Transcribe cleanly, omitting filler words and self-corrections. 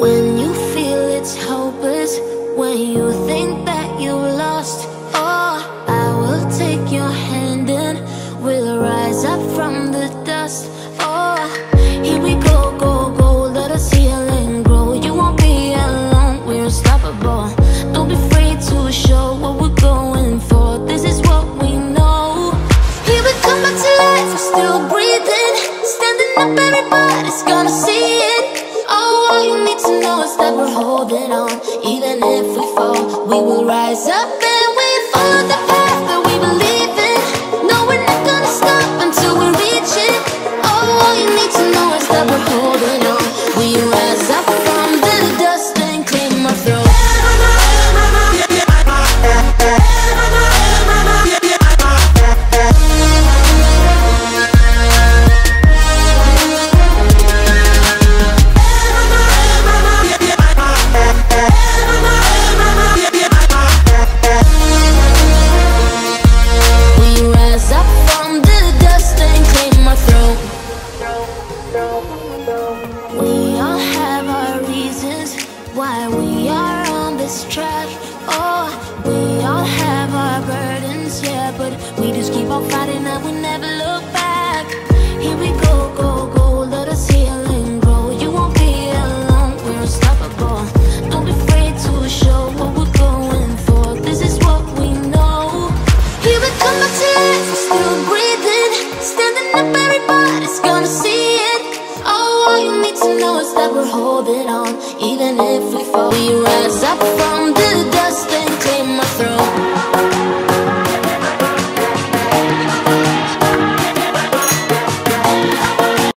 When you feel it's hopeless, when you think that you lost all, I will take your hand and we'll rise up from the dust. Oh, here we go, go, go, let us heal and grow. You won't be alone, we're unstoppable. Don't be afraid to show what we're going for. This is what we know. Here we come back to life, we're still breathing, standing up, everybody's gonna see it. All you need to know is that we're holding on. Even if we fall, we will rise up and we follow the path that we believe in. No, we're not gonna stop until we reach it. All you need to know is that we're holding on. We rise up from the dust and claim our throne. That we're holding on, even if we fall, we rise up from